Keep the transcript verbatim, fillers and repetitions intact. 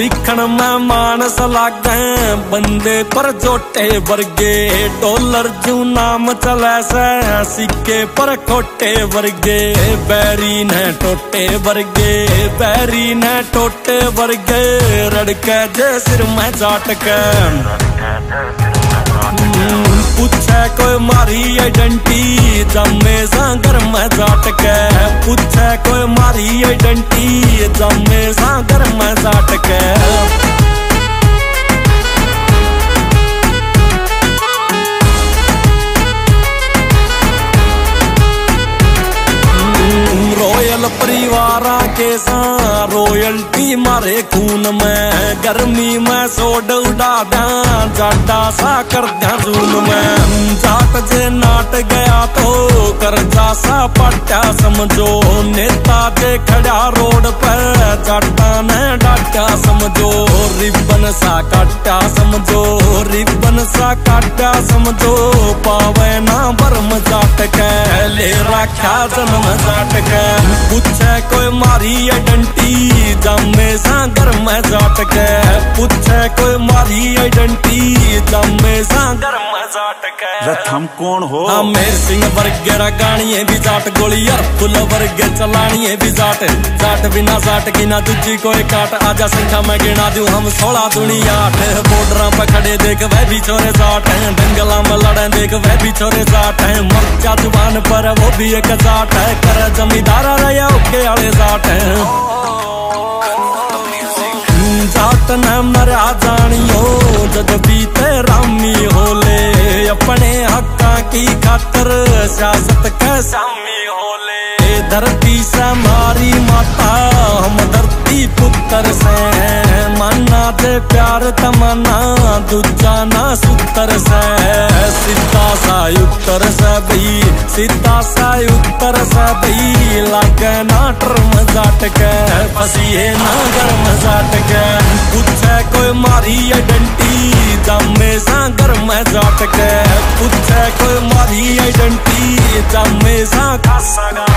दिखण में मानस लागे बंदे पर जोटे वर्गे, डॉलर जू नाम चले से सिक्के पर खोटे वर्गे। बैरी ने टोटे वर्गे, बैरी ने टोटे वर्गे, रड़के जे सिर में जाटके। पूछे कोई मारी आइडेंटी जमे सागर में जाटके, पूछे कोई मारी आइडेंटी जमे सागर में जाटके। परिवारा के सां रॉयल्टी मारे खून में, गर्मी में सोड उड़ा दां जाटा सा कर दिया जून में। जाट जे नाट गया तो कर्जा सा पट्टा समझो, नेता जे खड़ा रोड पर जाटा ने डाटा समझो। रिबन सा काटा समझो, रिबन सा काटा समझो, पावे ना बर्म जाट के ले रखा जन्म जाट के। पूछे कोई मारी आइडेंटी जामे सागर में जाट के, पूछे कोई मारी आइडेंटी जामे सागर में जाट के। हम कौन हो? आमेर सिंह वर्गे गाणिये भी जाट, गोलियर फुल वर्गे चलानिये भी जाट। जाट बिना जाट की ना दूजी कोई काट, आजा संख्या में गिना दूं हम सोलह दूनी आठ। बॉर्डर पर खड़े देख वह भी छोरे जाट है, दंगला में लड़े देख वह भी छोरे जाट है। मोर्चा जुबान पर वो भी एक जाट है, कर जमींदारा रया उके आले जाट है। जाट नाम नरा जानियो जद बीते रामी होले, अपने हक्का की खातर सियासत के सामी होले। धरती से हमारी माता हम धरती पुत्र से, मना दे प्यार तमना दूजा ना सुतर से। सीता सा उत्तर से भी, सीता सा उत्तर से भी, लागे ना टर्म जाट के, फसीए ना गर्म जाट के। पूछे कोई मारी आइडेंटी जामे सागर में जाट के, पूछे कोई मारी आइडेंटी जामे सा खासा।